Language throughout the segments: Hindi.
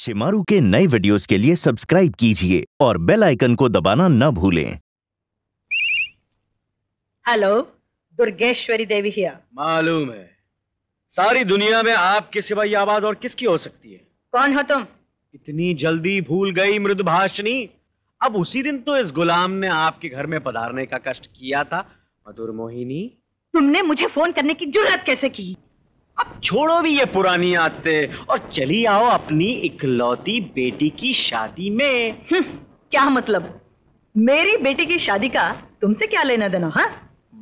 शिमारू के नए वीडियोस के लिए सब्सक्राइब कीजिए और बेल आइकन को दबाना ना भूलें। Hello, Durgeshwari Devi here. मालूम है सारी दुनिया में आपके सिवा ये आवाज और किसकी हो सकती है? कौन हो तुम? इतनी जल्दी भूल गई मृदुभाषणी? अब उसी दिन तो इस गुलाम ने आपके घर में पधारने का कष्ट किया था। मधुर मोहिनी, तुमने मुझे फोन करने की जुर्रत कैसे की? अब छोड़ो भी ये पुरानी आदतें और चली आओ अपनी इकलौती बेटी की शादी में। क्या मतलब? मेरी बेटी की शादी का तुमसे क्या लेना देना? हाँ,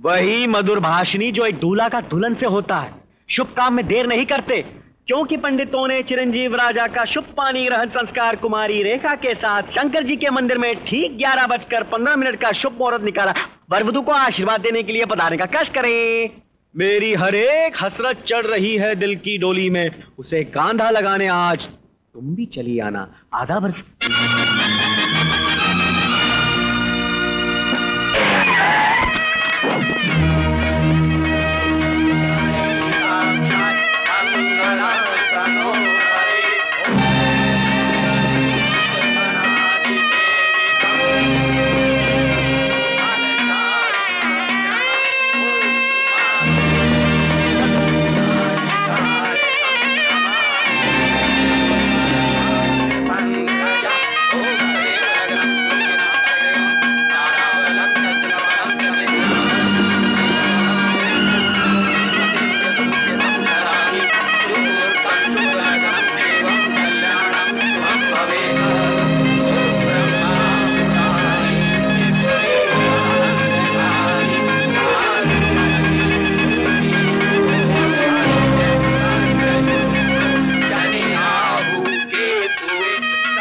वही मधुरभाषिणी जो एक दूल्हा का दुल्हन से होता है। शुभ काम में देर नहीं करते क्योंकि पंडितों ने चिरंजीव राजा का शुभ पानी ग्रहण संस्कार कुमारी रेखा के साथ शंकर जी के मंदिर में ठीक 11:15 का शुभ मुहूर्त निकाला। वरवधू को आशीर्वाद देने के लिए पधारने का कष्ट करें। मेरी हर एक हसरत चढ़ रही है दिल की डोली में, उसे कांधा लगाने आज तुम भी चली आना। आधा बरस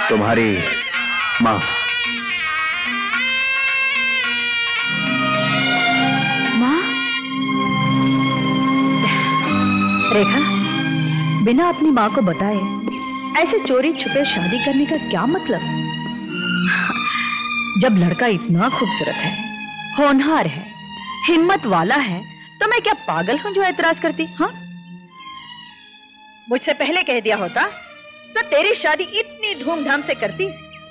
तुम्हारी माँ। माँ रेखा, बिना अपनी माँ को बताए ऐसे चोरी छुपे शादी करने का क्या मतलब? जब लड़का इतना खूबसूरत है, होनहार है, हिम्मत वाला है, तो मैं क्या पागल हूँ जो ऐतराज करती? हाँ, मुझसे पहले कह दिया होता तो तेरी शादी इतनी धूमधाम से करती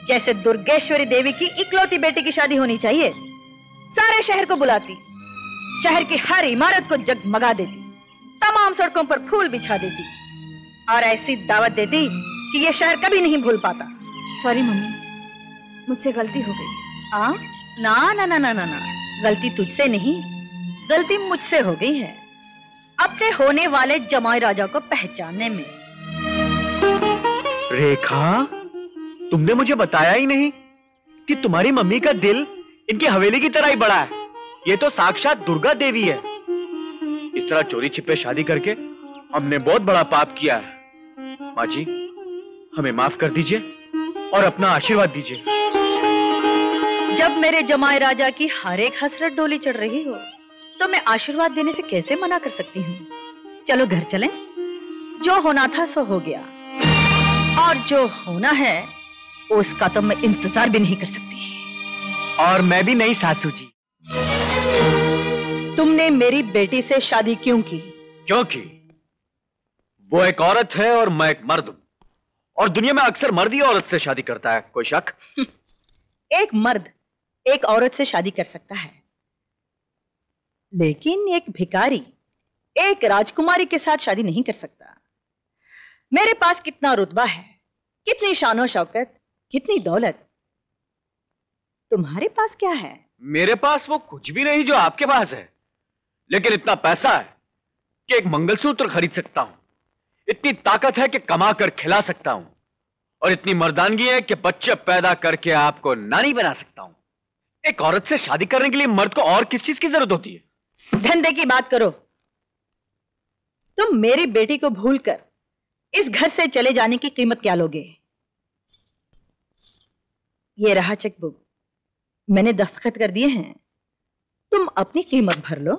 जैसे दुर्गेश्वरी देवी की इकलौती बेटी की शादी होनी चाहिए। सारे शहर को बुलाती, शहर की हर इमारत को जगमगा देती, तमाम सड़कों पर फूल बिछा देती और ऐसी दावत देती कि यह शहर कभी नहीं भूल पाता। सॉरी मम्मी, मुझसे गलती हो गई। ना ना ना ना ना ना, गलती तुझसे नहीं, गलती मुझसे हो गई है अपने होने वाले जमाई राजा को पहचानने में। रेखा, तुमने मुझे बताया ही नहीं कि तुम्हारी मम्मी का दिल इनकी हवेली की तरह ही बड़ा है। ये तो साक्षात दुर्गा देवी है। इस तरह चोरी छिपे शादी करके हमने बहुत बड़ा पाप किया है। माँ जी, हमें माफ कर दीजिए और अपना आशीर्वाद दीजिए। जब मेरे जमाई राजा की हर एक हसरत डोली चढ़ रही हो तो मैं आशीर्वाद देने से कैसे मना कर सकती हूँ? चलो घर चलें, जो होना था सो हो गया और जो होना है उसका तो मैं इंतजार भी नहीं कर सकती। और मैं भी नहीं सासू जी। तुमने मेरी बेटी से शादी क्यों की? क्योंकि वो एक औरत है और मैं एक मर्द हूं, और दुनिया में अक्सर मर्द ही औरत से शादी करता है। कोई शक? एक मर्द एक औरत से शादी कर सकता है, लेकिन एक भिखारी एक राजकुमारी के साथ शादी नहीं कर सकता। मेरे पास कितना रुतबा है, कितनी शानो शौकत, कितनी दौलत, तुम्हारे पास क्या है? मेरे पास वो कुछ भी नहीं जो आपके पास है, लेकिन इतना पैसा है कि एक मंगलसूत्र खरीद सकता हूं, इतनी ताकत है कि कमा कर खिला सकता हूं, और इतनी मर्दानगी है कि बच्चे पैदा करके आपको नानी बना सकता हूं। एक औरत से शादी करने के लिए मर्द को और किस चीज की जरूरत होती है? धंधे की बात करो। तुम मेरी बेटी को भूलकर इस घर से चले जाने की कीमत क्या लोगे? ये रहा चेकबुक, मैंने दस्तखत कर दिए हैं, तुम अपनी कीमत भर लो।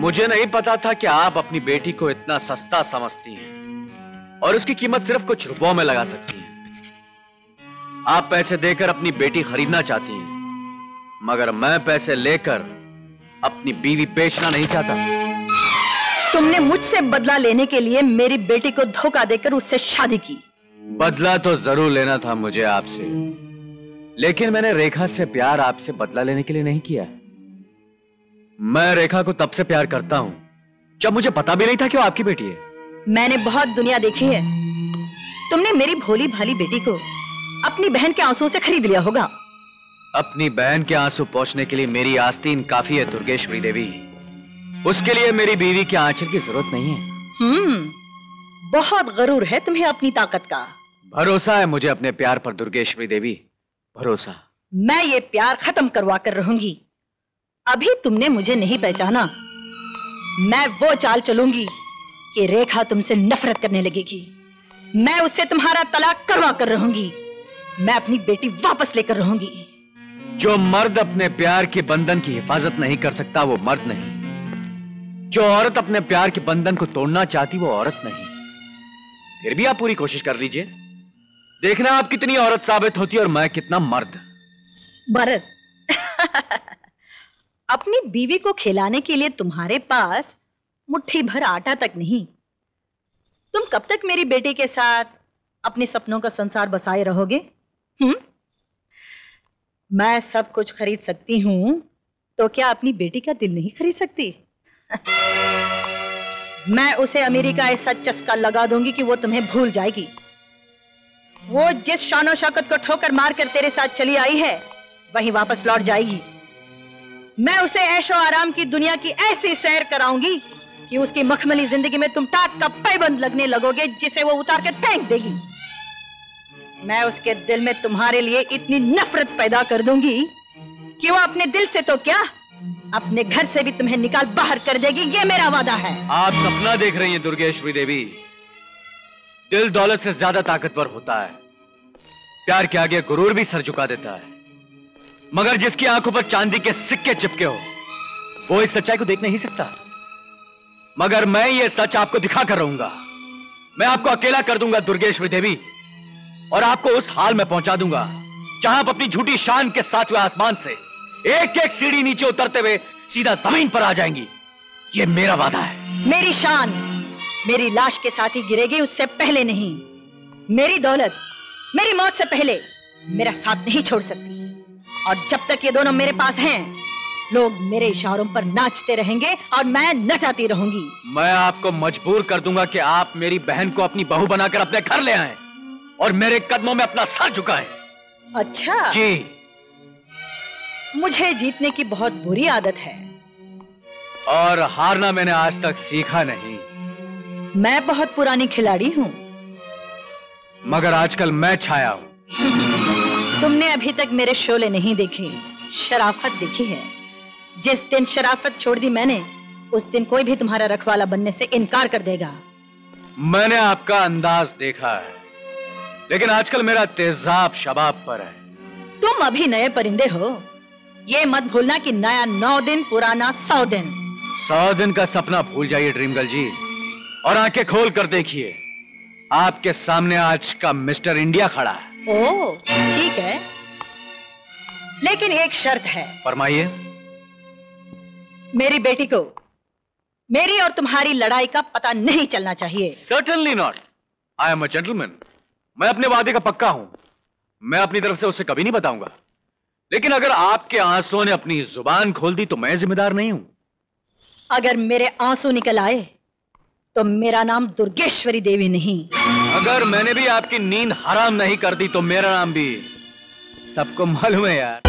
मुझे नहीं पता था कि आप अपनी बेटी को इतना सस्ता समझती हैं और उसकी कीमत सिर्फ कुछ रुपयों में लगा सकती हैं। आप पैसे देकर अपनी बेटी खरीदना चाहती हैं, मगर मैं पैसे लेकर अपनी बीवी बेचना नहीं चाहता। तुमने मुझसे बदला लेने के लिए मेरी बेटी को धोखा देकर उससे शादी की। बदला तो जरूर लेना था मुझे आपसे, लेकिन मैंने रेखा से प्यार आपसे बदला लेने के लिए नहीं किया। मैं रेखा को तब से प्यार करता हूँ जब मुझे पता भी नहीं था कि वो आपकी बेटी है। मैंने बहुत दुनिया देखी है, तुमने मेरी भोली भाली बेटी को अपनी बहन के आंसुओं से खरीद लिया होगा। अपनी बहन के आंसू पोंछने के लिए मेरी आस्तीन काफी है दुर्गेश्वरी देवी, उसके लिए मेरी बीवी के आंचल की जरूरत नहीं है। बहुत गरूर है तुम्हें अपनी ताकत का। भरोसा है मुझे अपने प्यार पर दुर्गेश्वरी देवी, भरोसा। मैं ये प्यार खत्म करवा कर रहूंगी। अभी तुमने मुझे नहीं पहचाना, मैं वो चाल चलूंगी कि रेखा तुमसे नफरत करने लगेगी। मैं उससे तुम्हारा तलाक करवा कर रहूंगी। मैं अपनी बेटी वापस लेकर रहूंगी। जो मर्द अपने प्यार के बंधन की हिफाजत नहीं कर सकता वो मर्द नहीं, जो औरत अपने प्यार के बंधन को तोड़ना चाहती वो औरत नहीं। फिर भी आप पूरी कोशिश कर लीजिए, देखना आप कितनी औरत साबित होती है और मैं कितना मर्द। मर्द अपनी बीवी को खिलाने के लिए तुम्हारे पास मुट्ठी भर आटा तक नहीं। तुम कब तक मेरी बेटी के साथ अपने सपनों का संसार बसाए रहोगे? मैं सब कुछ खरीद सकती हूँ, तो क्या अपनी बेटी का दिल नहीं खरीद सकती? मैं उसे अमेरिका ऐसा चस्का लगा दूंगी कि वो तुम्हें भूल जाएगी। वो जिस शानो शौकत को ठोकर मारकर तेरे साथ चली आई है वहीं वापस लौट जाएगी। मैं उसे ऐशो आराम की दुनिया की ऐसी सैर कराऊंगी कि उसकी मखमली जिंदगी में तुम टाट का पैबंद लगने लगोगे जिसे वो उतार के फेंक देगी। मैं उसके दिल में तुम्हारे लिए इतनी नफरत पैदा कर दूंगी कि वो अपने दिल से तो क्या अपने घर से भी तुम्हें निकाल बाहर कर देगी। ये मेरा वादा है। आप सपना देख रही हैं दुर्गेश्वरी देवी, दिल दौलत से ज्यादा ताकतवर होता है। प्यार के आगे गुरूर भी सर झुका देता है, मगर जिसकी आंखों पर चांदी के सिक्के चिपके हो वो इस सच्चाई को देख नहीं सकता। मगर मैं ये सच आपको दिखा कर रहूंगा। मैं आपको अकेला कर दूंगा दुर्गेश्वरी देवी, और आपको उस हाल में पहुंचा दूंगा जहां आप अपनी झूठी शान के सातवें आसमान से एक एक सीढ़ी नीचे उतरते हुए सीधा जमीन पर आ जाएंगी। ये मेरा वादा है। मेरी शान मेरी लाश के साथ ही गिरेगी, उससे पहले नहीं। मेरी दौलत मेरी मौत से पहले मेरा साथ नहीं छोड़ सकती, और जब तक ये दोनों मेरे पास हैं लोग मेरे इशारों पर नाचते रहेंगे और मैं नचाती रहूंगी। मैं आपको मजबूर कर दूंगा कि आप मेरी बहन को अपनी बहू बनाकर अपने घर ले आए और मेरे कदमों में अपना सर झुकाएं। अच्छा जी, मुझे जीतने की बहुत बुरी आदत है और हारना मैंने आज तक सीखा नहीं। मैं बहुत पुरानी खिलाड़ी हूँ, मगर आजकल मैं छाया हूँ। तुमने अभी तक मेरे शोले नहीं देखे, शराफत देखी है। जिस दिन शराफत छोड़ दी मैंने, उस दिन कोई भी तुम्हारा रखवाला बनने से इनकार कर देगा। मैंने आपका अंदाज देखा है, लेकिन आजकल मेरा तेजाब शबाब पर है। तुम अभी नए परिंदे हो, ये मत भूलना कि नया 9 दिन पुराना 100 दिन। 100 दिन का सपना भूल जाइए ड्रीम गर्ल जी, और आंखें खोल कर देखिए आपके सामने आज का मिस्टर इंडिया खड़ा है। ओ ठीक है, लेकिन एक शर्त है। फरमाइए। मेरी बेटी को मेरी और तुम्हारी लड़ाई का पता नहीं चलना चाहिए। Certainly not, I am a gentleman. मैं अपने वादे का पक्का हूँ, मैं अपनी तरफ से उसे कभी नहीं बताऊंगा। लेकिन अगर आपके आंसुओं ने अपनी जुबान खोल दी तो मैं जिम्मेदार नहीं हूं। अगर मेरे आंसू निकल आए तो मेरा नाम दुर्गेश्वरी देवी नहीं। अगर मैंने भी आपकी नींद हराम नहीं कर दी तो मेरा नाम भी सबको मालूम है यार।